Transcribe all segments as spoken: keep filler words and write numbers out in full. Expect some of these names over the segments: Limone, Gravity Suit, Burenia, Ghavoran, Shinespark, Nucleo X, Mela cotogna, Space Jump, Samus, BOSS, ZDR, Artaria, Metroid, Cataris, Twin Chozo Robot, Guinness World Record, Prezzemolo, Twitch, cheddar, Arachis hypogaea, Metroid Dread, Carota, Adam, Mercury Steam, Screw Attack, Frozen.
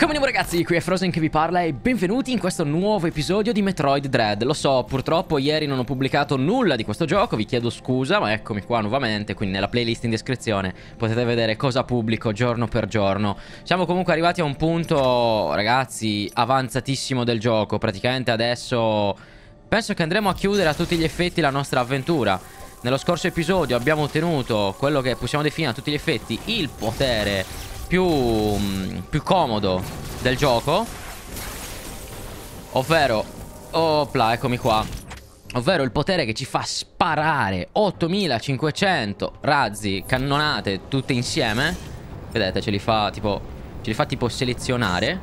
Come andiamo ragazzi, qui è Frozen che vi parla e benvenuti in questo nuovo episodio di Metroid Dread. Lo so, purtroppo ieri non ho pubblicato nulla di questo gioco, vi chiedo scusa, ma eccomi qua nuovamente. Quindi nella playlist in descrizione potete vedere cosa pubblico giorno per giorno. Siamo comunque arrivati a un punto, ragazzi, avanzatissimo del gioco. Praticamente adesso penso che andremo a chiudere a tutti gli effetti la nostra avventura. Nello scorso episodio abbiamo ottenuto quello che possiamo definire a tutti gli effetti il potere Più, più comodo del gioco, ovvero, opla, eccomi qua, ovvero il potere che ci fa sparare ottomilacinquecento razzi, cannonate tutte insieme. Vedete, ce li fa tipo, ce li fa tipo selezionare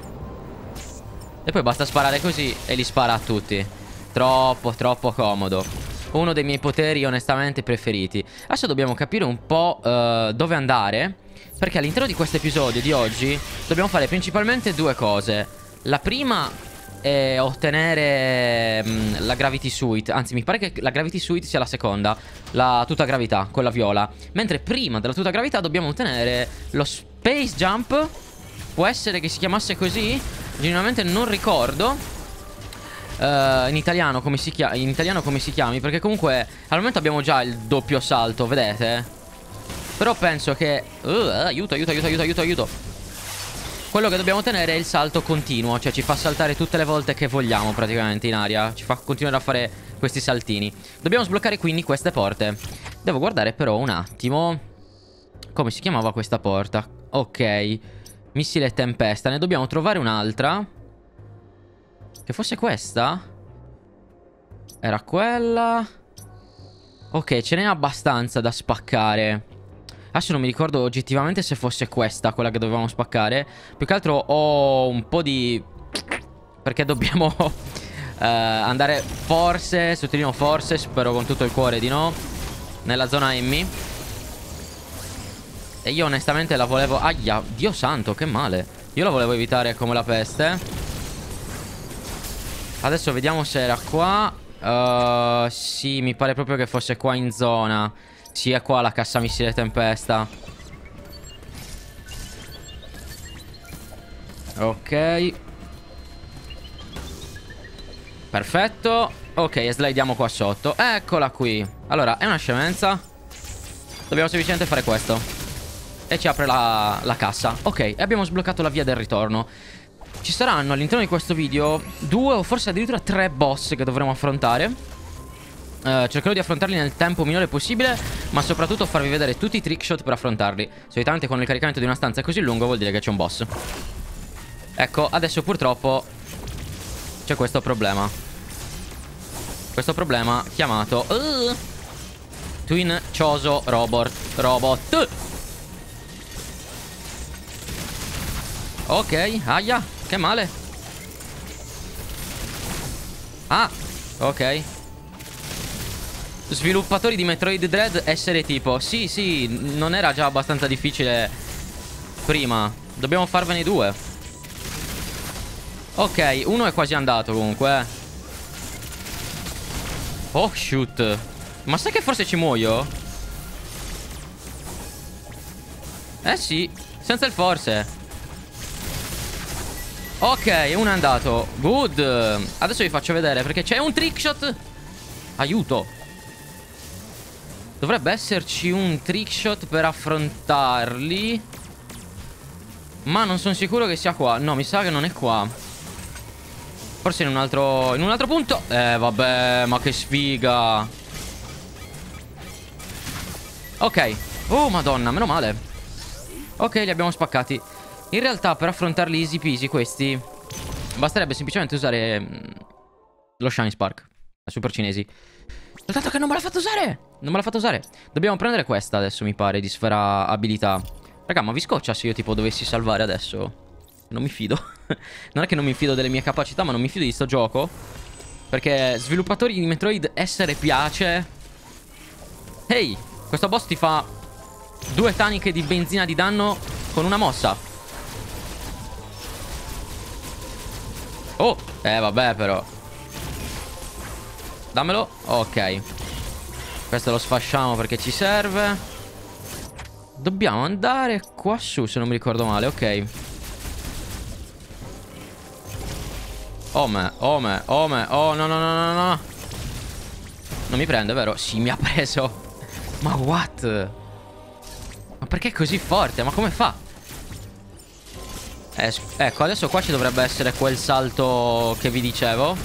e poi basta sparare così e li spara a tutti. Troppo troppo comodo. Uno dei miei poteri onestamente preferiti. Adesso dobbiamo capire un po' uh, dove andare, perché all'interno di questo episodio di oggi dobbiamo fare principalmente due cose. La prima è ottenere mh, la Gravity Suit. Anzi, mi pare che la Gravity Suit sia la seconda, la tuta gravità, quella viola. Mentre prima della tuta gravità dobbiamo ottenere lo Space Jump. Può essere che si chiamasse così, genuinamente non ricordo Uh, in italiano come si chiama, in italiano come si chiami, perché comunque al momento abbiamo già il doppio salto, vedete? Però penso che uh, aiuto, aiuto, aiuto, aiuto, aiuto, aiuto. Quello che dobbiamo ottenere è il salto continuo, cioè ci fa saltare tutte le volte che vogliamo praticamente in aria, ci fa continuare a fare questi saltini. Dobbiamo sbloccare quindi queste porte. Devo guardare però un attimo come si chiamava questa porta. Ok, missile tempesta, ne dobbiamo trovare un'altra. Che fosse questa? Era quella. Ok, ce n'è abbastanza da spaccare. Adesso non mi ricordo oggettivamente se fosse questa quella che dovevamo spaccare. Più che altro ho un po' di... perché dobbiamo uh, andare forse, sottolineo forse, spero con tutto il cuore di no, nella zona Emmy. E io onestamente la volevo... Aia, Dio santo, che male. Io la volevo evitare come la peste. Adesso vediamo se era qua. uh, Sì, mi pare proprio che fosse qua in zona. Sì, è qua la cassa missile tempesta. Ok, perfetto. Ok, e slidiamo qua sotto. Eccola qui. Allora, è una scemenza. Dobbiamo semplicemente fare questo e ci apre la, la cassa. Ok, e abbiamo sbloccato la via del ritorno. Ci saranno all'interno di questo video due o forse addirittura tre boss che dovremo affrontare. eh, Cercherò di affrontarli nel tempo minore possibile, ma soprattutto farvi vedere tutti i trickshot per affrontarli. Solitamente con il caricamento di una stanza così lungo vuol dire che c'è un boss. Ecco, adesso purtroppo c'è questo problema. Questo problema chiamato uh, Twin Chozo Robot Robot. Ok, aia, che male. Ah, ok. Sviluppatori di Metroid Dread essere tipo. Sì, sì, non era già abbastanza difficile prima. Dobbiamo farvene due. Ok, uno è quasi andato comunque. Oh, shoot. Ma sai che forse ci muoio? Eh sì, senza il forse. Ok, uno è andato. Good. Adesso vi faccio vedere perché c'è un trickshot. Aiuto. Dovrebbe esserci un trickshot per affrontarli, ma non sono sicuro che sia qua. No, mi sa che non è qua. Forse in un altro, in un altro punto. Eh, vabbè, ma che sfiga. Ok. Oh, madonna, meno male. Ok, li abbiamo spaccati. In realtà per affrontarli easy peasy questi basterebbe semplicemente usare mh, lo Shinespark, la super cinesi. Soltanto che non me l'ha fatto usare. Non me l'ha fatto usare. Dobbiamo prendere questa adesso, mi pare, di sfera abilità. Raga, ma vi scoccia se io tipo dovessi salvare adesso? Non mi fido. Non è che non mi fido delle mie capacità, ma non mi fido di sto gioco, perché sviluppatori di Metroid essere piace. Ehi, hey, questo boss ti fa due taniche di benzina di danno con una mossa. Oh, eh vabbè però. Dammelo, ok. Questo lo sfasciamo perché ci serve. Dobbiamo andare qua su se non mi ricordo male, ok. Oh me, oh me, oh me, oh no no no no no. Non mi prende, vero? Sì, mi ha preso. Ma what? Ma perché è così forte? Ma come fa? Eh, ecco, adesso qua ci dovrebbe essere quel salto che vi dicevo.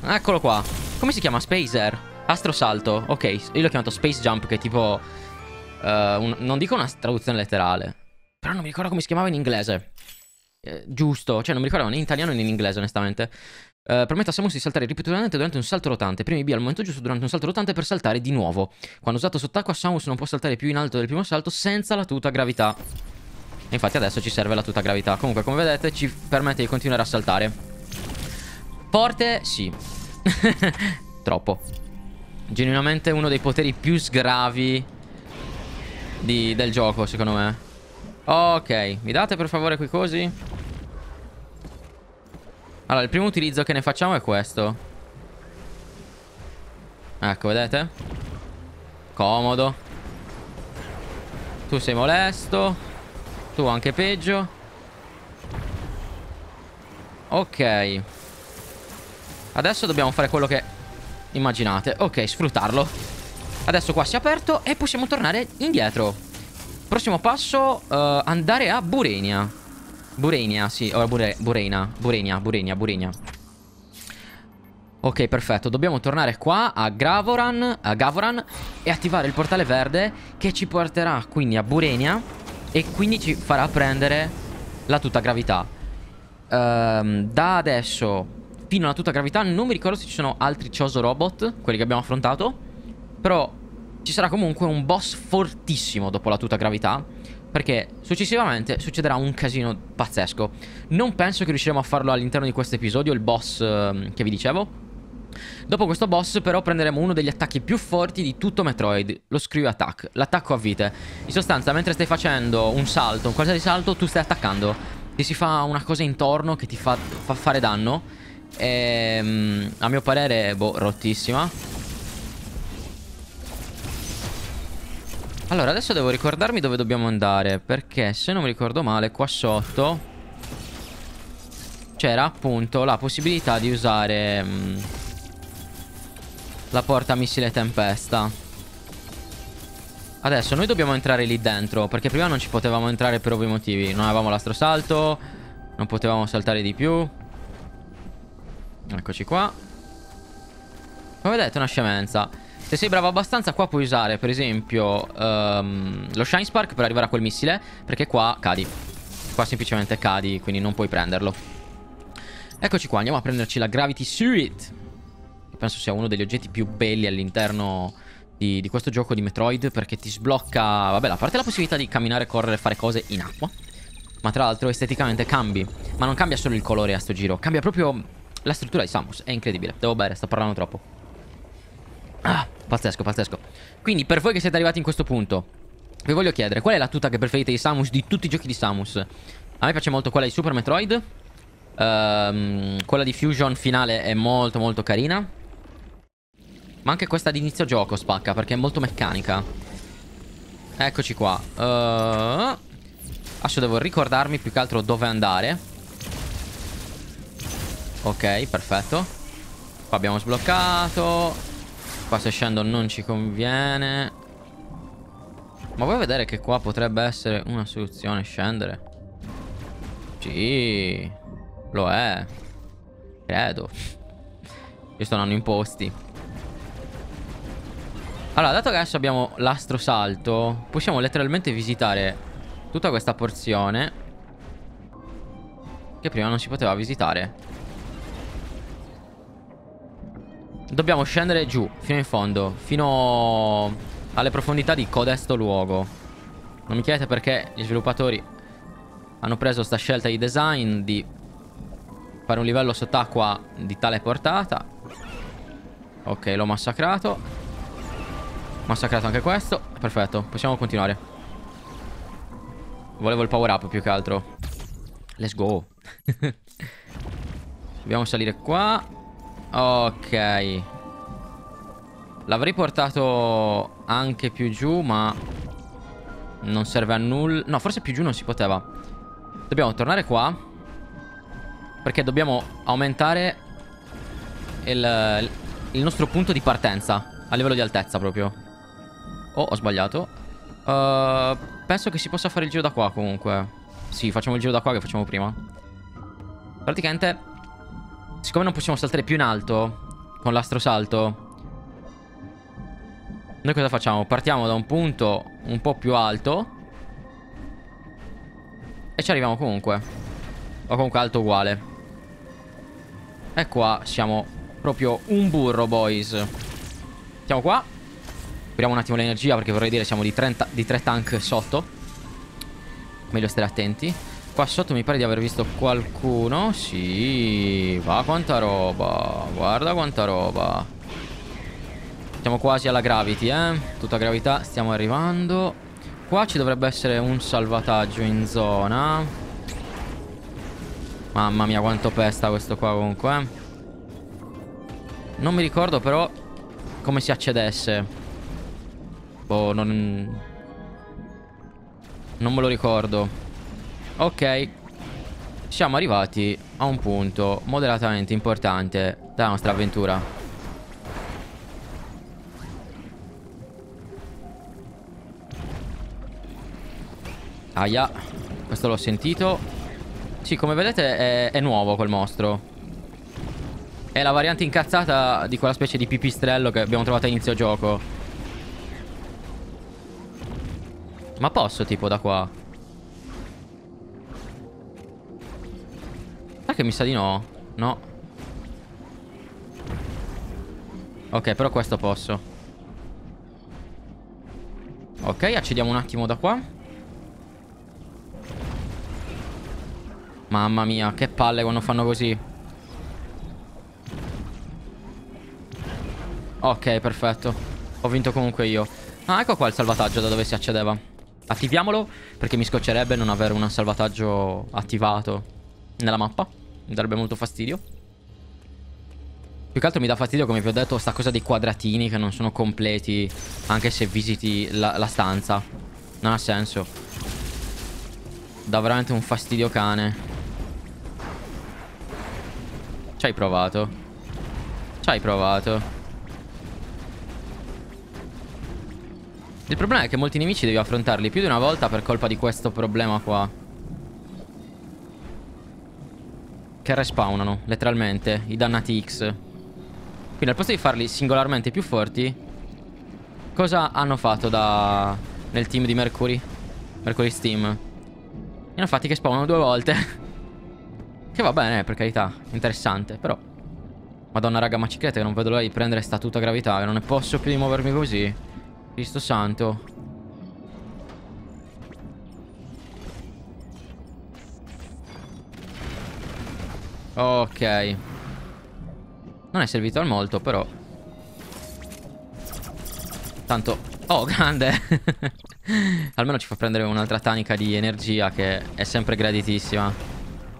Eccolo qua. Come si chiama? Spacer? Astrosalto. Ok, io l'ho chiamato Space Jump, che è tipo... Uh, un, non dico una traduzione letterale, però non mi ricordo come si chiamava in inglese. Eh, giusto, cioè non mi ricordo né in italiano né in inglese, onestamente. Uh, permette a Samus di saltare ripetutamente durante un salto rotante. Premi B al momento giusto durante un salto rotante per saltare di nuovo. Quando usato sott'acqua, Samus non può saltare più in alto del primo salto senza la tuta gravità. E infatti adesso ci serve la tuta gravità. Comunque, come vedete, ci permette di continuare a saltare. Forte, sì. Troppo. Genuinamente uno dei poteri più sgravi di, del gioco, secondo me. Ok, mi date per favore qui così? Allora, il primo utilizzo che ne facciamo è questo. Ecco, vedete? Comodo. Tu sei molesto. Tu anche peggio. Ok. Adesso dobbiamo fare quello che immaginate. Ok, sfruttarlo. Adesso qua si è aperto e possiamo tornare indietro. Prossimo passo, uh, andare a Burenia. Burenia, sì, ora Bure, Burenia, Burenia, Burenia, Burenia. Ok, perfetto, dobbiamo tornare qua a Ghavoran, a Ghavoran e attivare il portale verde che ci porterà quindi a Burenia e quindi ci farà prendere la tuta gravità. Um, da adesso fino alla tuta gravità non mi ricordo se ci sono altri Chozo Robot, quelli che abbiamo affrontato, però ci sarà comunque un boss fortissimo dopo la tuta gravità. Perché successivamente succederà un casino pazzesco. Non penso che riusciremo a farlo all'interno di questo episodio, il boss eh, che vi dicevo. Dopo questo boss però prenderemo uno degli attacchi più forti di tutto Metroid, lo Screw Attack, l'attacco a vite. In sostanza, mentre stai facendo un salto, un qualsiasi salto, tu stai attaccando. Ti si fa una cosa intorno che ti fa, fa fare danno. E, mm, a mio parere, boh, rottissima. Allora, adesso devo ricordarmi dove dobbiamo andare, perché se non mi ricordo male qua sotto c'era appunto la possibilità di usare mh, la porta missile tempesta. Adesso noi dobbiamo entrare lì dentro, perché prima non ci potevamo entrare per ovvi motivi. Non avevamo l'astrosalto, non potevamo saltare di più. Eccoci qua. Come vedete, una scemenza. Se sei bravo abbastanza qua puoi usare per esempio um, lo Shinespark per arrivare a quel missile, perché qua cadi. Qua semplicemente cadi, quindi non puoi prenderlo. Eccoci qua, andiamo a prenderci la Gravity Suit, che penso sia uno degli oggetti più belli all'interno di, di questo gioco di Metroid, perché ti sblocca, vabbè, a parte la possibilità di camminare, correre, fare cose in acqua, ma tra l'altro esteticamente cambi. Ma non cambia solo il colore a sto giro, cambia proprio la struttura di Samus. È incredibile. Devo bere, sto parlando troppo. Ah, pazzesco, pazzesco. Quindi per voi che siete arrivati in questo punto, vi voglio chiedere qual è la tuta che preferite di Samus, di tutti i giochi di Samus. A me piace molto quella di Super Metroid. um, Quella di Fusion finale è molto molto carina. Ma anche questa di inizio gioco spacca, perché è molto meccanica. Eccoci qua. uh, Adesso devo ricordarmi più che altro dove andare. Ok, perfetto. Qua abbiamo sbloccato. Qua se scendo non ci conviene. Ma vuoi vedere che qua potrebbe essere una soluzione scendere? Sì, lo è. Credo. Io sto andando in posti. Allora, dato che adesso abbiamo l'astrosalto, possiamo letteralmente visitare tutta questa porzione che prima non si poteva visitare. Dobbiamo scendere giù, fino in fondo, fino alle profondità di codesto luogo. Non mi chiedete perché gli sviluppatori hanno preso sta scelta di design di fare un livello sott'acqua di tale portata. Ok, l'ho massacrato. Massacrato anche questo. Perfetto, possiamo continuare. Volevo il power up più che altro. Let's go. Dobbiamo salire qua. Ok, l'avrei portato anche più giù, ma non serve a nulla. No, forse più giù non si poteva. Dobbiamo tornare qua. perché dobbiamo aumentare il, il nostro punto di partenza a livello di altezza proprio. Oh, ho sbagliato. uh, Penso che si possa fare il giro da qua comunque. Sì, facciamo il giro da qua che facciamo prima. Praticamente, siccome non possiamo saltare più in alto con l'astrosalto, noi cosa facciamo? Partiamo da un punto un po' più alto e ci arriviamo comunque, o comunque alto uguale. E qua siamo proprio un burro, boys. Siamo qua. Speriamo un attimo l'energia, perché vorrei dire siamo di, trenta, di tre tank sotto. Meglio stare attenti. Qua sotto mi pare di aver visto qualcuno. Sì. Va, quanta roba. Guarda quanta roba. Siamo quasi alla gravity, eh. Tutta gravità. Stiamo arrivando. Qua ci dovrebbe essere un salvataggio in zona. Mamma mia quanto pesta questo qua comunque. Non mi ricordo però come si accedesse. Boh, non... non me lo ricordo. Ok. Siamo arrivati a un punto moderatamente importante della nostra avventura. Aia, questo l'ho sentito. Sì, come vedete è, è nuovo quel mostro. È la variante incazzata di quella specie di pipistrello che abbiamo trovato a inizio gioco. Ma posso tipo da qua? Sai che mi sa di no? No. Ok, però questo posso. Ok, accediamo un attimo da qua. Mamma mia, che palle quando fanno così. Ok, perfetto. Ho vinto comunque io. Ah, ecco qua il salvataggio da dove si accedeva. Attiviamolo, perché mi scoccerebbe non avere un salvataggio attivato nella mappa. Mi darebbe molto fastidio. Più che altro mi dà fastidio, come vi ho detto, sta cosa dei quadratini che non sono completi anche se visiti la, la stanza. Non ha senso. Dà veramente un fastidio cane. Ci hai provato. Ci hai provato. Il problema è che molti nemici devi affrontarli più di una volta per colpa di questo problema qua. Che respawnano, letteralmente, i dannati X. Quindi al posto di farli singolarmente più forti, cosa hanno fatto da... nel team di Mercury? Mercury Steam. E hanno fatti che spawnano due volte. Che va bene, per carità, interessante, però... Madonna raga, ma ci credete che non vedo l'ora di prendere sta tutta gravità, che non ne posso più di muovermi così. Cristo santo. Ok. Non è servito al molto, però... Tanto... Oh, grande! Almeno ci fa prendere un'altra tanica di energia che è sempre graditissima.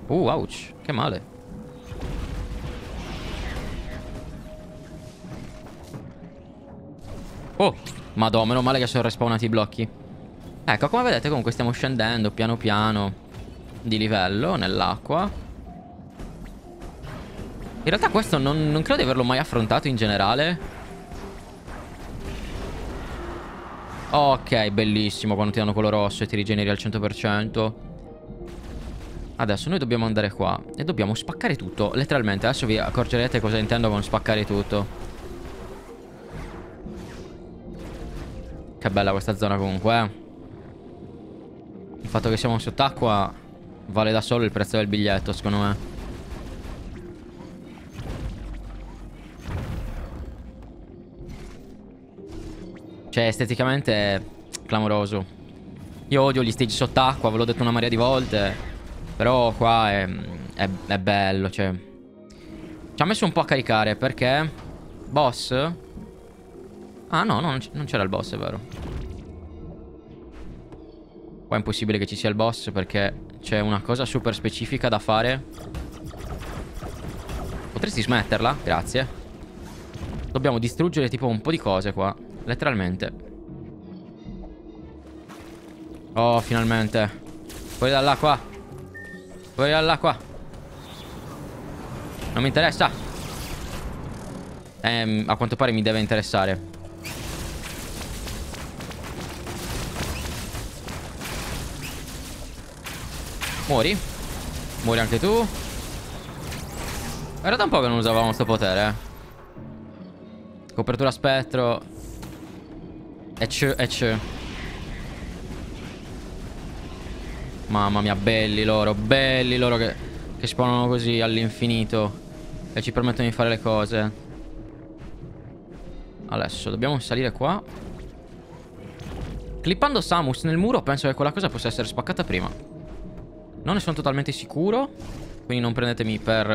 Uh, ouch, che male. Oh, madò, meno male che sono respawnati i blocchi. Ecco, come vedete comunque stiamo scendendo piano piano di livello nell'acqua. In realtà questo non, non credo di averlo mai affrontato in generale. Ok, bellissimo quando ti danno quello rosso e ti rigeneri al cento per cento. Adesso noi dobbiamo andare qua e dobbiamo spaccare tutto, letteralmente. Adesso vi accorgerete cosa intendo con spaccare tutto. Che bella questa zona comunque, eh. Il fatto che siamo sott'acqua vale da solo il prezzo del biglietto, secondo me. Cioè, esteticamente è clamoroso. Io odio gli stage sott'acqua, ve l'ho detto una marea di volte. Però qua è, è, è bello, cioè. Ci ha messo un po' a caricare, perché... Boss? Ah no, no, non c'era il boss, è vero. Qua è impossibile che ci sia il boss, perché c'è una cosa super specifica da fare. Potresti smetterla? Grazie. Dobbiamo distruggere tipo un po' di cose qua, letteralmente. Oh, finalmente. Fuori dall'acqua. Fuori dall'acqua. Non mi interessa. Ehm, a quanto pare mi deve interessare. Muori. Muori anche tu. Era da un po' che non usavamo sto potere. Copertura spettro. Ecce, ecce. Mamma mia, belli loro, belli loro che, che spawnano così all'infinito e ci permettono di fare le cose. Adesso dobbiamo salire qua. Clippando Samus nel muro penso che quella cosa possa essere spaccata prima. Non ne sono totalmente sicuro, quindi non prendetemi per...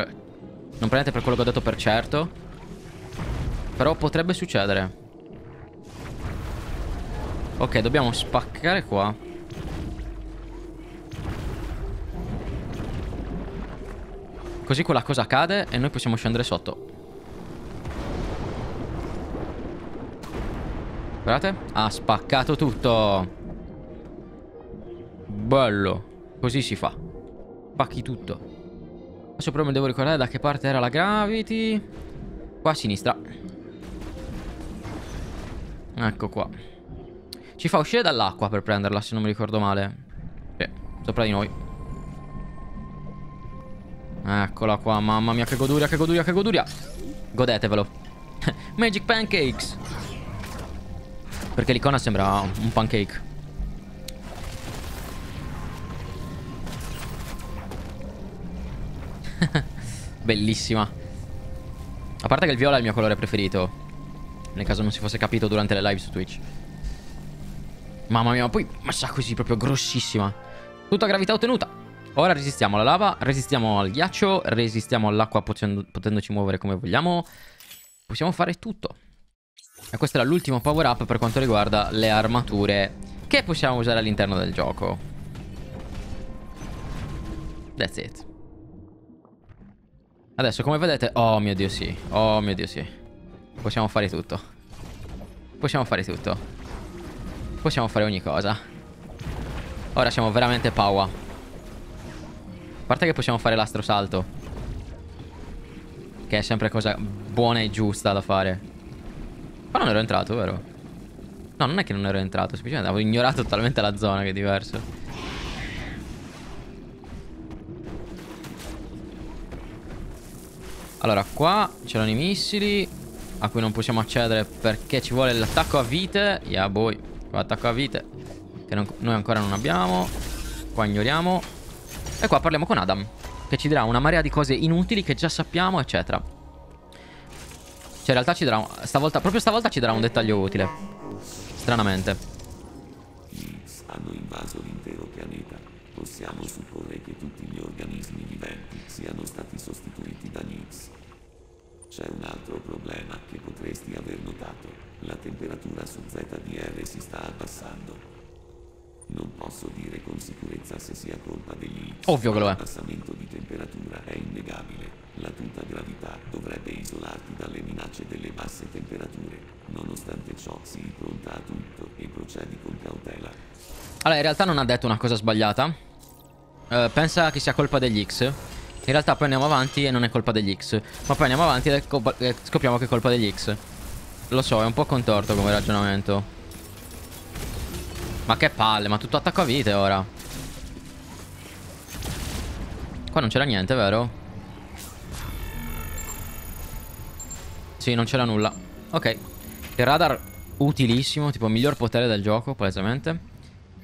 non prendete per quello che ho detto per certo. Però potrebbe succedere. Ok, dobbiamo spaccare qua. Così quella cosa cade e noi possiamo scendere sotto. Guardate. Ha spaccato tutto. Bello. Così si fa. Spacchi tutto. Adesso però mi devo ricordare da che parte era la Gravity. Qua a sinistra. Ecco qua. Ci fa uscire dall'acqua per prenderla, se non mi ricordo male. Sì, sopra di noi. Eccola qua, mamma mia, che goduria, che goduria, che goduria. Godetevelo. Magic pancakes. Perché l'icona sembra un pancake. Bellissima. A parte che il viola è il mio colore preferito, nel caso non si fosse capito durante le live su Twitch. Mamma mia, ma poi massa così, proprio grossissima. Tutta gravità ottenuta. Ora resistiamo alla lava, resistiamo al ghiaccio, resistiamo all'acqua potendoci muovere come vogliamo. Possiamo fare tutto. E questa era l'ultimo power up per quanto riguarda le armature che possiamo usare all'interno del gioco. That's it. Adesso come vedete, oh mio dio sì, oh mio dio sì. Possiamo fare tutto. Possiamo fare tutto. Possiamo fare ogni cosa. Ora siamo veramente power. A parte che possiamo fare l'astrosalto, che è sempre cosa buona e giusta da fare. Ma non ero entrato, vero? No, non è che non ero entrato, semplicemente avevo ignorato totalmente la zona, che è diverso. Allora, qua c'erano i missili a cui non possiamo accedere perché ci vuole l'attacco a vite. Yeah boy, qua attacco a vite che non, noi ancora non abbiamo. Qua ignoriamo. E qua parliamo con Adam, che ci dirà una marea di cose inutili che già sappiamo, eccetera. Cioè in realtà ci darà un, stavolta, proprio stavolta ci darà un dettaglio utile. Stranamente. Hanno invaso l'intero pianeta. Possiamo supporre che tutti gli organismi viventi siano stati sostituiti da nix. C'è un altro problema che potresti aver notato. La temperatura su Z D R si sta abbassando. Non posso dire con sicurezza se sia colpa degli... Ovvio che lo è. L'abbassamento di temperatura è innegabile. La tutta gravità dovrebbe isolarti dalle minacce delle basse temperature. Nonostante ciò, sii pronta a tutto e procedi con cautela. Allora, in realtà non ha detto una cosa sbagliata. eh, Pensa che sia colpa degli X. In realtà poi andiamo avanti e non è colpa degli X. Ma poi andiamo avanti e scopriamo che è colpa degli X. Lo so, è un po' contorto come ragionamento. Ma che palle, ma tutto attacco a vite ora. Qua non c'era niente, vero? Sì, non c'era nulla. Ok. Il radar utilissimo, tipo miglior potere del gioco, palesemente.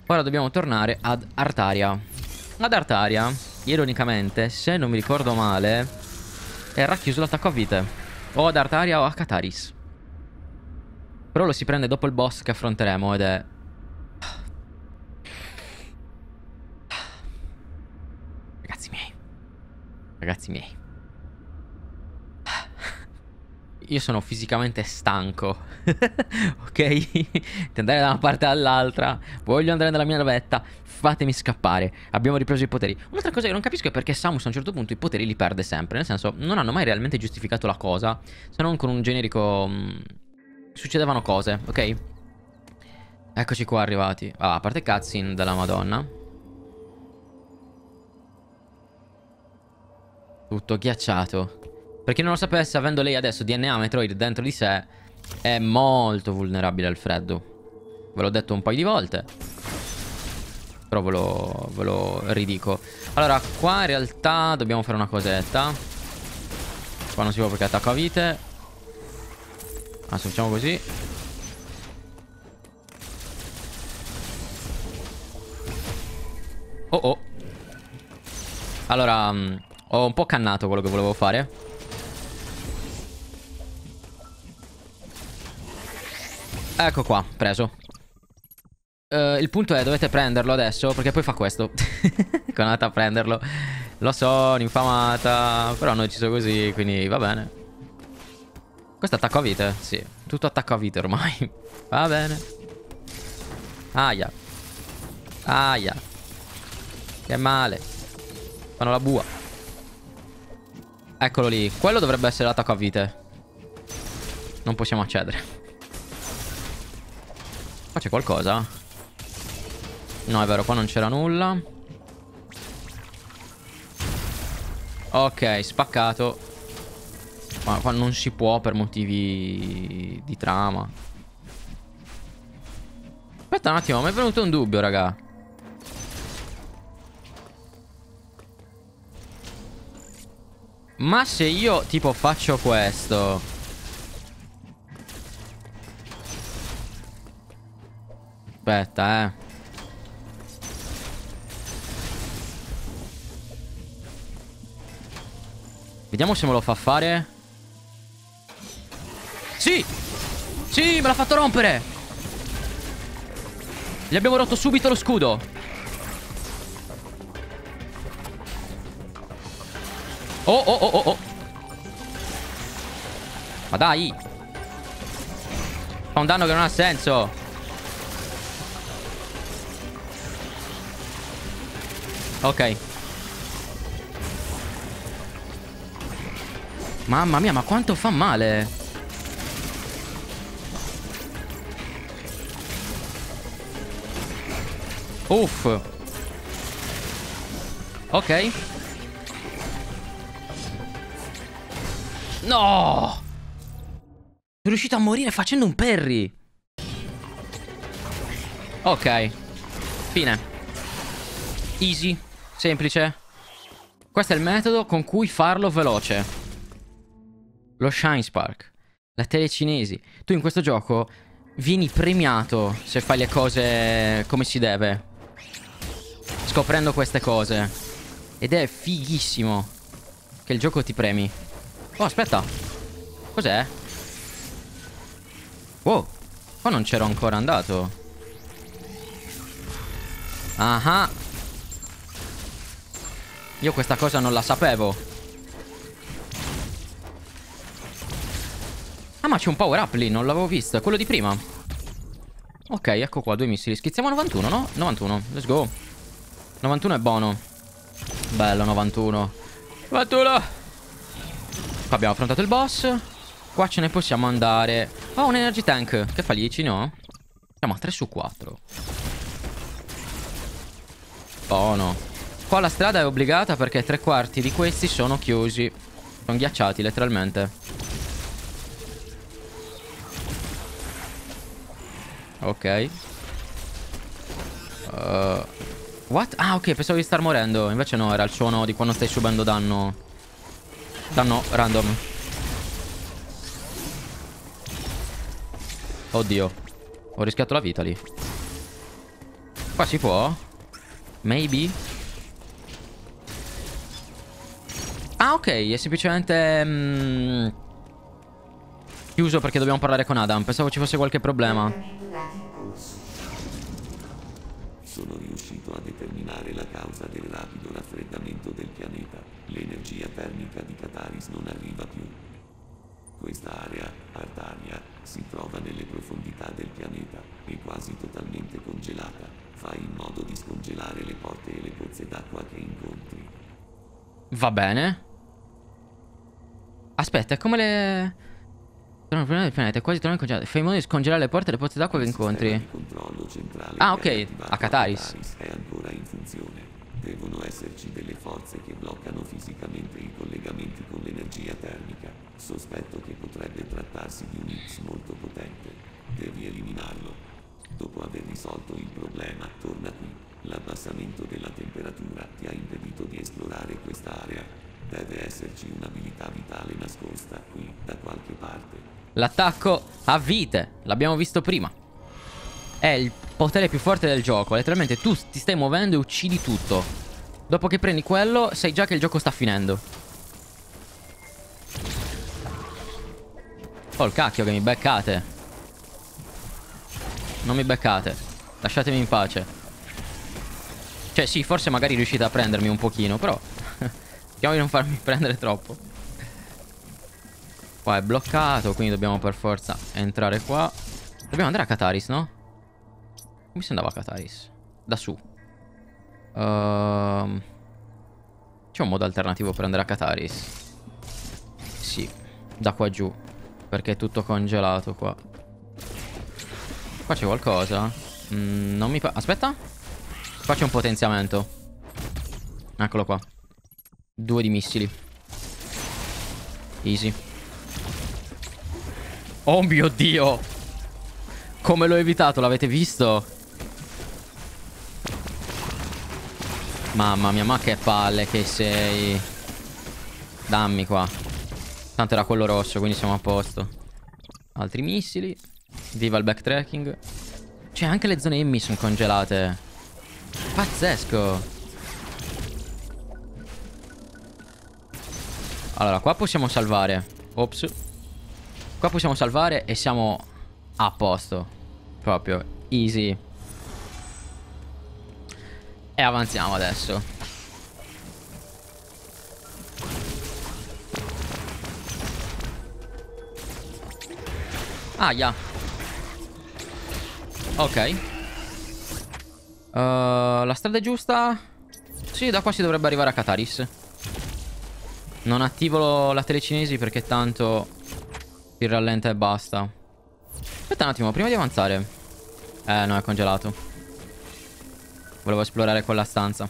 Ora dobbiamo tornare ad Artaria. Ad Artaria, ironicamente, se non mi ricordo male, era chiuso l'attacco a vite. O ad Artaria o a Cataris. Però lo si prende dopo il boss che affronteremo ed è... Ragazzi miei. Ragazzi miei. Io sono fisicamente stanco. Ok? Di andare da una parte all'altra. Voglio andare nella mia navetta. Fatemi scappare. Abbiamo ripreso i poteri. Un'altra cosa che non capisco è perché Samus a un certo punto i poteri li perde sempre. Nel senso, non hanno mai realmente giustificato la cosa. Se non con un generico... Mh, succedevano cose, ok? Eccoci qua arrivati. Ah, a parte cutscene della Madonna. Tutto ghiacciato. Per chi non lo sapesse, avendo lei adesso D N A Metroid dentro di sé, è molto vulnerabile al freddo. Ve l'ho detto un paio di volte, però ve lo, ve lo ridico. Allora, qua in realtà dobbiamo fare una cosetta. Qua non si può perché attacco a vite. Adesso facciamo così. Oh oh. Allora, mh, ho un po' cannato quello che volevo fare. Ecco qua, preso. Uh, il punto è, dovete prenderlo adesso, perché poi fa questo. Ecco, andate a prenderlo. Lo so, un'infamata, però noi ci sono così, quindi va bene. Questo attacco a vite? Sì, tutto attacco a vite ormai. Va bene. Aia. Aia. Che male. Fanno la bua. Eccolo lì. Quello dovrebbe essere l'attacco a vite. Non possiamo accedere. Qua c'è qualcosa? No, è vero, qua non c'era nulla. Ok, spaccato. Ma qua non si può per motivi di trama. Aspetta un attimo, mi è venuto un dubbio, raga. Ma se io tipo faccio questo, aspetta, eh. Vediamo se me lo fa fare. Sì. Sì, me l'ha fatto rompere. Gli abbiamo rotto subito lo scudo. Oh, oh, oh, oh, oh. Ma dai. Fa un danno che non ha senso. Ok. Mamma mia, ma quanto fa male. Uff. Ok. No! Sono riuscito a morire facendo un parry. Ok. Fine. Easy. Semplice. Questo è il metodo con cui farlo veloce. Lo Shinespark. La tele cinesi. Tu in questo gioco vieni premiato se fai le cose come si deve, scoprendo queste cose. Ed è fighissimo che il gioco ti premi. Oh, aspetta. Cos'è? Wow. Qua non c'ero ancora andato. Ah. Io questa cosa non la sapevo. Ah, ma c'è un power up lì, non l'avevo visto. È quello di prima. Ok, ecco qua, due missili. Schizziamo a novantuno, no? novantuno, let's go. novantuno è buono. Bello, novantuno. novantuno! Qua abbiamo affrontato il boss. Qua ce ne possiamo andare. Oh, un energy tank. Che fallici, no? Siamo a tre su quattro. Oh no. Qua la strada è obbligata perché tre quarti di questi sono chiusi. Sono ghiacciati letteralmente. Ok. uh, What? Ah, ok, pensavo di star morendo. Invece no, era il suono di quando stai subendo danno. Danno random. Oddio. Ho rischiato la vita lì. Qua si può? Maybe. Ah, ok. È semplicemente mm, chiuso perché dobbiamo parlare con Adam. Pensavo ci fosse qualche problema. Sono riuscito a determinare la causa del rapido raffreddamento del pianeta. L'energia termica di Cataris non arriva più. Questa area, Artaria, si trova nelle profondità del pianeta, è quasi totalmente congelata. Fai in modo di scongelare le porte e le pozze d'acqua che incontri. Va bene. Aspetta, è come le... Torno prima del pianeta, è quasi tornato congelato. Fai in modo di scongelare le porte e le pozze d'acqua che incontri. Ah, ok, a Cataris. È ancora in funzione. Devono esserci delle forze che bloccano fisicamente i collegamenti con l'energia termica. Sospetto che potrebbe trattarsi di un X molto potente. Devi eliminarlo. Dopo aver risolto il problema, torna qui. L'abbassamento della temperatura ti ha impedito di esplorare quest'area. Deve esserci un'abilità vitale nascosta qui, da qualche parte. L'attacco a vite. L'abbiamo visto prima. È il potere più forte del gioco. Letteralmente tu ti stai muovendo e uccidi tutto. Dopo che prendi quello, sai già che il gioco sta finendo. Oh, il cacchio che mi beccate. Non mi beccate. Lasciatemi in pace. Cioè sì, forse magari riuscite a prendermi un pochino, però cerchiamo di non farmi prendere troppo. Qua è bloccato, quindi dobbiamo per forza entrare qua. Dobbiamo andare a Cataris, no? Come si andava a Cataris? Da su. um, C'è un modo alternativo per andare a Cataris? Sì, da qua giù, perché è tutto congelato qua. Qua c'è qualcosa? mm, Non mi fa... Aspetta. Qua c'è un potenziamento. Eccolo qua. Due di missili. Easy. Oh mio dio, come l'ho evitato, l'avete visto? Mamma mia, ma che palle che sei. Dammi qua. Tanto era quello rosso, quindi siamo a posto. Altri missili. Viva il backtracking. Cioè anche le zone enemy sono congelate. Pazzesco. Allora qua possiamo salvare. Ops. Qua possiamo salvare e siamo a posto. Proprio easy. E avanziamo adesso. Ah, yeah. Ok. uh, La strada è giusta. Sì, da qua si dovrebbe arrivare a Cataris. Non attivo la telecinesi perché tanto si rallenta e basta. Aspetta un attimo, prima di avanzare. Eh no, è congelato. Volevo esplorare quella stanza.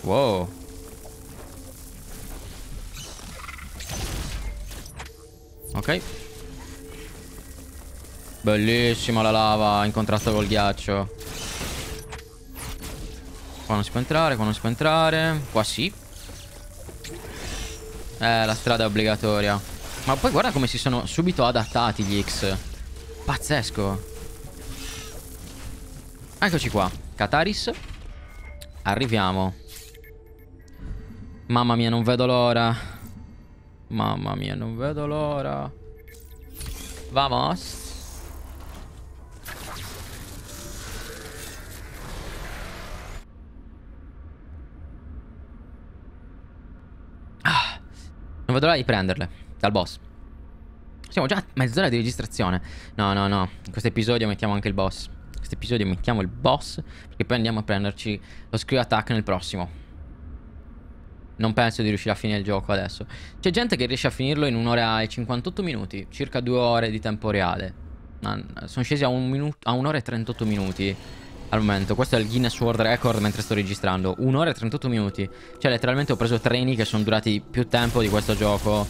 Wow. Ok. Bellissima la lava in contrasto col ghiaccio. Qua non si può entrare, qua non si può entrare. Qua sì. Eh, la strada è obbligatoria. Ma poi guarda come si sono subito adattati gli X. Pazzesco. Eccoci qua, Cataris. Arriviamo. Mamma mia, non vedo l'ora. Mamma mia, non vedo l'ora. Vamos. Ah, non vedo l'ora di prenderle dal boss. Siamo già a mezz'ora di registrazione. No no no, in questo episodio mettiamo anche il boss. In questo episodio mettiamo il boss, perché poi andiamo a prenderci lo Screw Attack nel prossimo. Non penso di riuscire a finire il gioco adesso. C'è gente che riesce a finirlo in un'ora e cinquantotto minuti, circa due ore di tempo reale. Sono scesi a un'ora e trentotto minuti al momento. Questo è il Guinness World Record mentre sto registrando. Un'ora e trentotto minuti. Cioè letteralmente ho preso treni che sono durati più tempo di questo gioco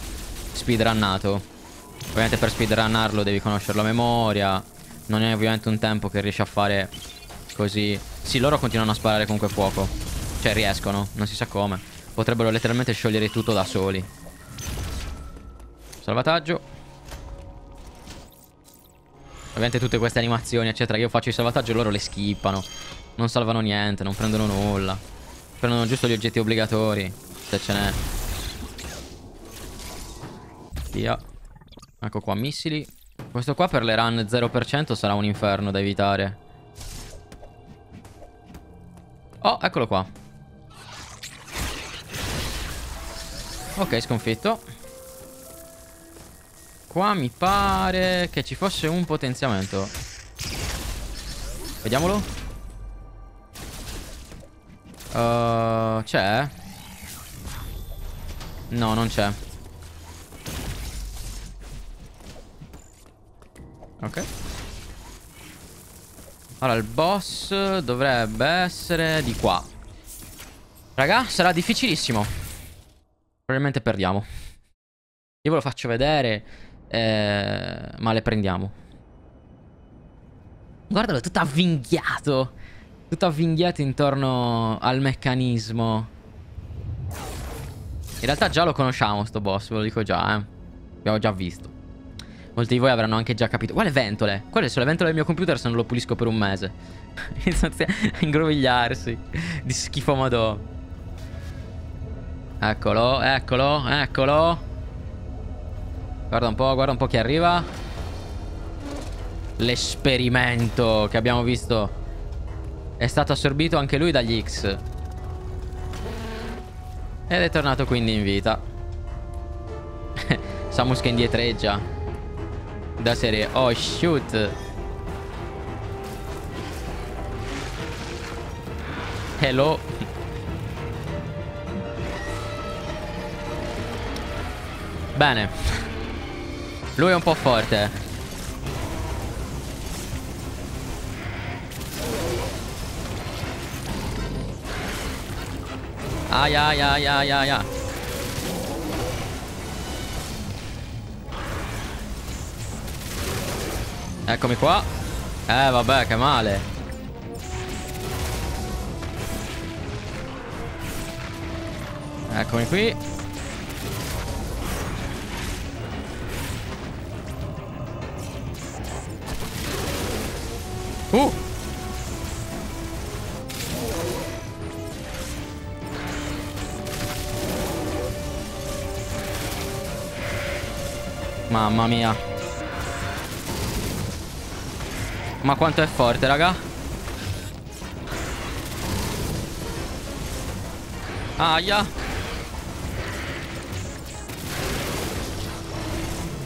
speedrunnato. Ovviamente per speedrunnarlo devi conoscerlo a memoria. Non è ovviamente un tempo che riesci a fare così. Sì, loro continuano a sparare comunque fuoco. Cioè riescono, non si sa come. Potrebbero letteralmente sciogliere tutto da soli. Salvataggio. Ovviamente tutte queste animazioni eccetera che io faccio di salvataggio, loro le skippano. Non salvano niente, non prendono nulla. Prendono giusto gli oggetti obbligatori, se ce n'è. Via. Ecco qua, missili. Questo qua per le run zero per cento sarà un inferno da evitare. Oh, eccolo qua. Ok, sconfitto. Qua mi pare che ci fosse un potenziamento. Vediamolo. uh, C'è? No, non c'è. Ok. Allora il boss dovrebbe essere di qua. Raga, sarà difficilissimo. Probabilmente perdiamo. Io ve lo faccio vedere, eh, ma le prendiamo. Guardalo, è tutto avvinghiato. Tutto avvinghiato intorno al meccanismo. In realtà già lo conosciamo sto boss, ve lo dico già, eh. L'abbiamo già visto. Molti di voi avranno anche già capito. Quale ventole? Quelle sono le ventole del mio computer se non lo pulisco per un mese. Inizia a ingrovigliarsi. Di schifo madò. Eccolo, eccolo, eccolo. Guarda un po', guarda un po' chi arriva. L'esperimento che abbiamo visto. È stato assorbito anche lui dagli X. Ed è tornato quindi in vita. Samus che indietreggia. Da serie. Oh shoot. Hello. Bene. Lui è un po' forte. Ai ai ai ai ai ai. Eccomi qua. Eh vabbè, che male. Eccomi qui. Uh Mamma mia. Ma quanto è forte, raga. Aia.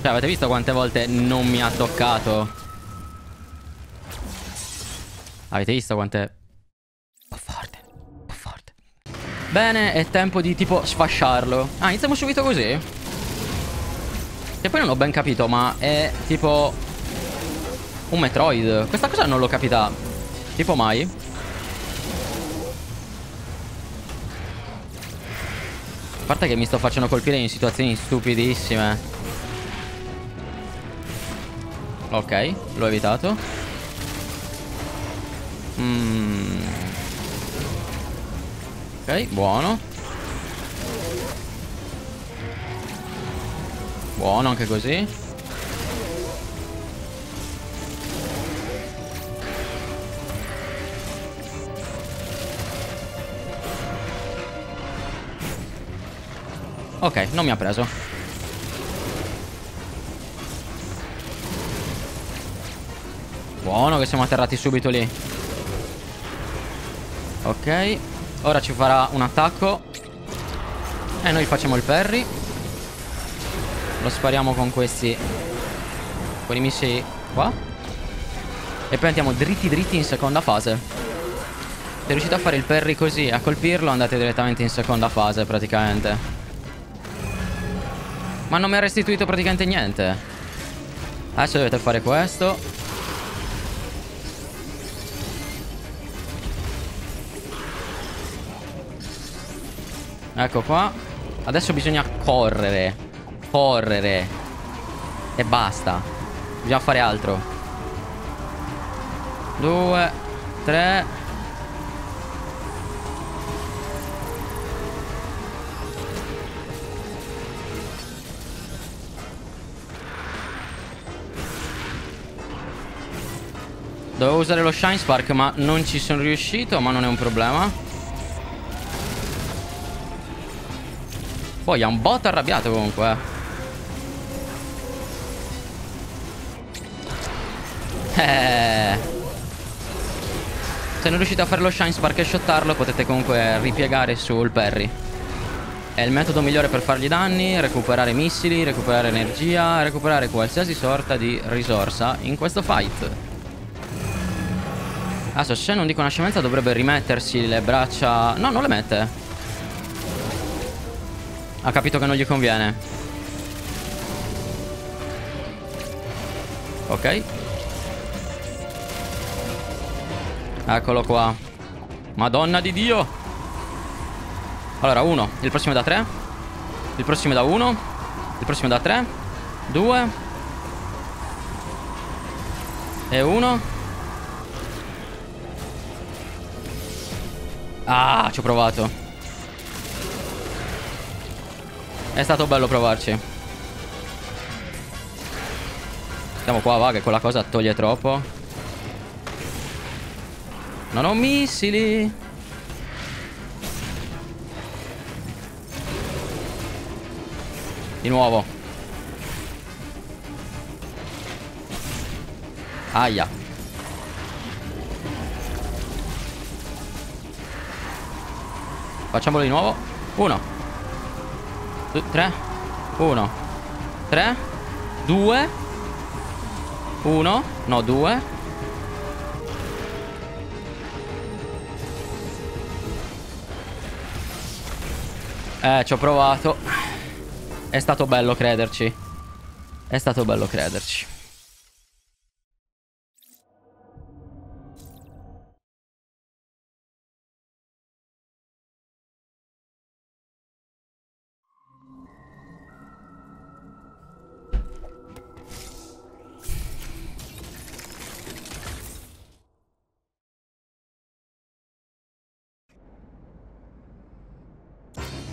Cioè, avete visto quante volte non mi ha toccato? Avete visto quante... Un po' forte. Un po' forte. Bene, è tempo di tipo sfasciarlo. Ah, iniziamo subito così? Che poi non ho ben capito, ma è tipo un Metroid. Questa cosa non l'ho capita tipo mai. A parte che mi sto facendo colpire in situazioni stupidissime. Ok, l'ho evitato. mm. Ok, buono. Buono anche così. Ok, non mi ha preso. Buono che siamo atterrati subito lì. Ok, ora ci farà un attacco e noi facciamo il parry. Lo spariamo con questi, con i missili qua. E poi andiamo dritti dritti in seconda fase. Se riuscite a fare il parry così, a colpirlo, andate direttamente in seconda fase praticamente. Ma non mi ha restituito praticamente niente. Adesso dovete fare questo. Ecco qua. Adesso bisogna correre. Correre. E basta. Bisogna fare altro. Due. Tre. Dovevo usare lo Shinespark, ma non ci sono riuscito. Ma non è un problema. Poi ha un botto arrabbiato comunque. Eh. Se non riuscite a fare lo Shinespark e shottarlo, potete comunque ripiegare sul parry. È il metodo migliore per fargli danni, recuperare missili, recuperare energia, recuperare qualsiasi sorta di risorsa in questo fight. Adesso, se non dico una scemenza, dovrebbe rimettersi le braccia. No, non le mette. Ha capito che non gli conviene. Ok. Eccolo qua. Madonna di Dio. Allora uno. Il prossimo è da tre. Il prossimo è da uno. Il prossimo è da tre. Due. E uno. Ah, ci ho provato. È stato bello provarci. Stiamo qua, va, che quella cosa toglie troppo. Non ho missili. Di nuovo. Aia. Facciamolo di nuovo. Uno. Due, tre. Uno. Tre. Due. Uno. No, due. Eh, ci ho provato. È stato bello crederci. È stato bello crederci.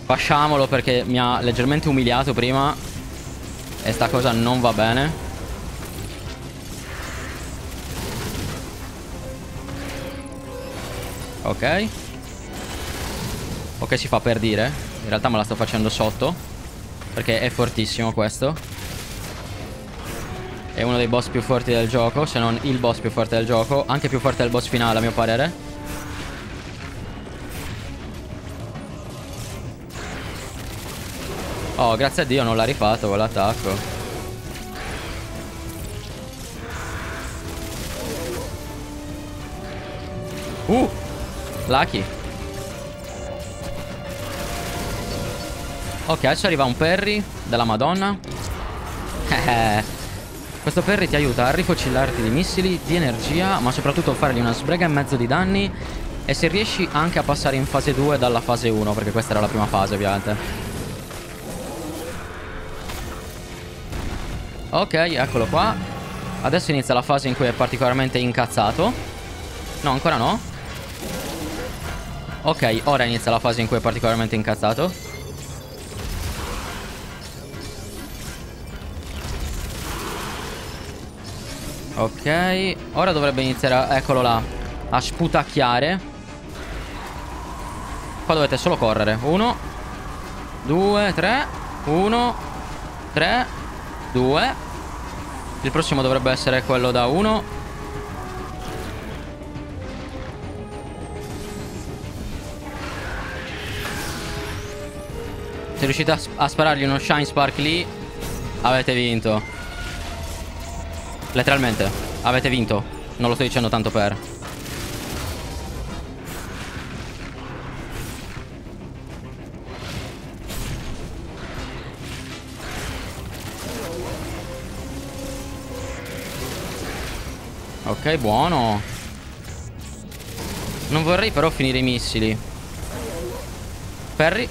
Lasciamolo perché mi ha leggermente umiliato prima. E sta cosa non va bene. Ok. Ok, si fa per dire. In realtà me la sto facendo sotto, perché è fortissimo questo. È uno dei boss più forti del gioco, se non il boss più forte del gioco. Anche più forte del boss finale a mio parere. Oh, grazie a Dio non l'ha rifatto con l'attacco. Uh, lucky. Ok, adesso arriva un parry della Madonna. Questo parry ti aiuta a rifocillarti di missili, di energia, ma soprattutto a fargli una sbrega e mezzo di danni. E se riesci anche a passare in fase due dalla fase uno, perché questa era la prima fase ovviamente. Ok, eccolo qua. Adesso inizia la fase in cui è particolarmente incazzato. No, ancora no. Ok, ora inizia la fase in cui è particolarmente incazzato. Ok, ora dovrebbe iniziare a, eccolo là, a sputacchiare. Qua dovete solo correre. Uno, due, tre. Uno, tre, due. Il prossimo dovrebbe essere quello da uno. Se riuscite a, sp a sparargli uno Shinespark lì, avete vinto. Letteralmente avete vinto. Non lo sto dicendo tanto per. Ok, buono. Non vorrei però finire i missili. Parry.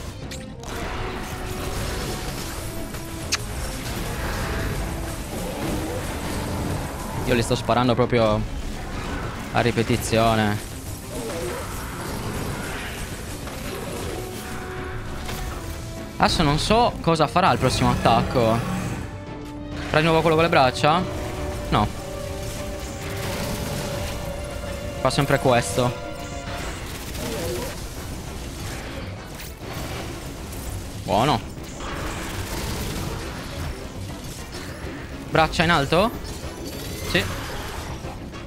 Io li sto sparando proprio a ripetizione. Adesso non so cosa farà il prossimo attacco. Farà di nuovo quello con le braccia? No. Fa sempre questo. Buono. Braccia in alto? Sì.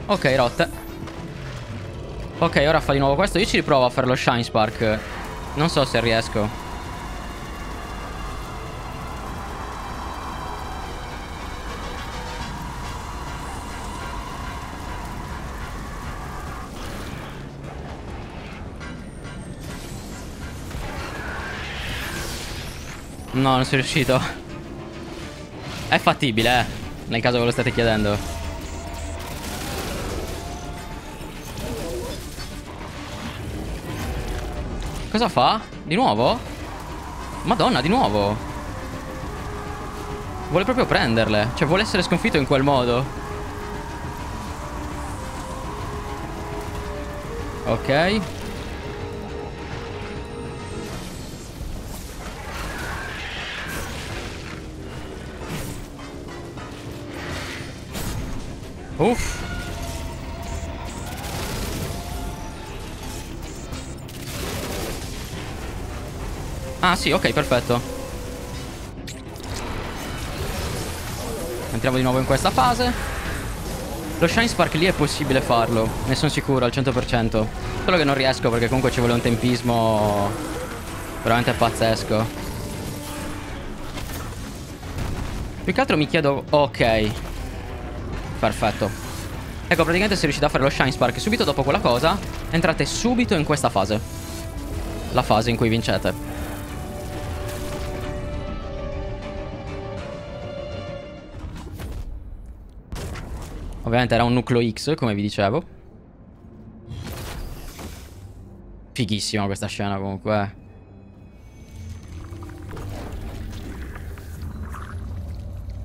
Ok, rotte. Ok, ora fa di nuovo questo. Io ci riprovo a fare lo Shinespark. Non so se riesco. No, non sono riuscito. È fattibile, eh, nel caso ve lo state chiedendo. Cosa fa? Di nuovo? Madonna, di nuovo. Vuole proprio prenderle. Cioè vuole essere sconfitto in quel modo. Ok. Uff. Ah sì, ok, perfetto. Entriamo di nuovo in questa fase. Lo Shinespark lì è possibile farlo, ne sono sicuro al cento per cento. Solo che non riesco perché comunque ci vuole un tempismo veramente pazzesco. Più che altro mi chiedo... ok, perfetto. Ecco, praticamente se riuscite a fare lo Shinespark subito dopo quella cosa, entrate subito in questa fase, la fase in cui vincete. Ovviamente era un Nucleo X, come vi dicevo. Fighissima questa scena comunque.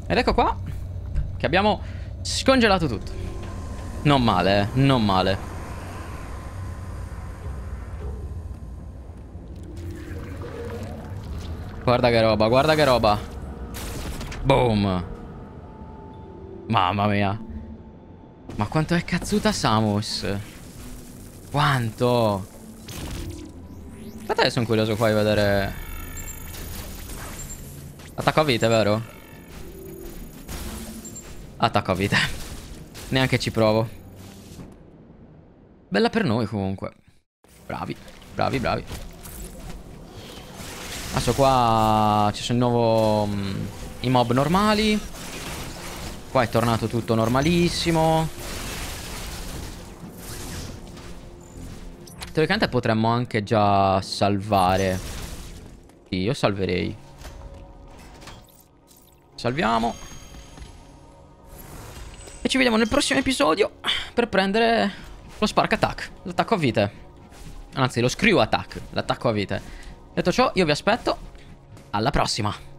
Ed ecco qua che abbiamo scongelato tutto. Non male, eh? Non male. Guarda che roba, guarda che roba. Boom. Mamma mia. Ma quanto è cazzuta Samus? Quanto? Aspetta che sono curioso qua di vedere. Attacco a vite, vero? Attacco a vite. Neanche ci provo. Bella per noi comunque. Bravi, bravi, bravi. Adesso qua ci sono di nuovo mh, i mob normali. Qua è tornato tutto normalissimo. Teoricamente potremmo anche già salvare. Sì, io salverei. Salviamo. E ci vediamo nel prossimo episodio per prendere lo Spark Attack, l'attacco a vite. Anzi, lo Screw Attack, l'attacco a vite. Detto ciò, io vi aspetto. Alla prossima.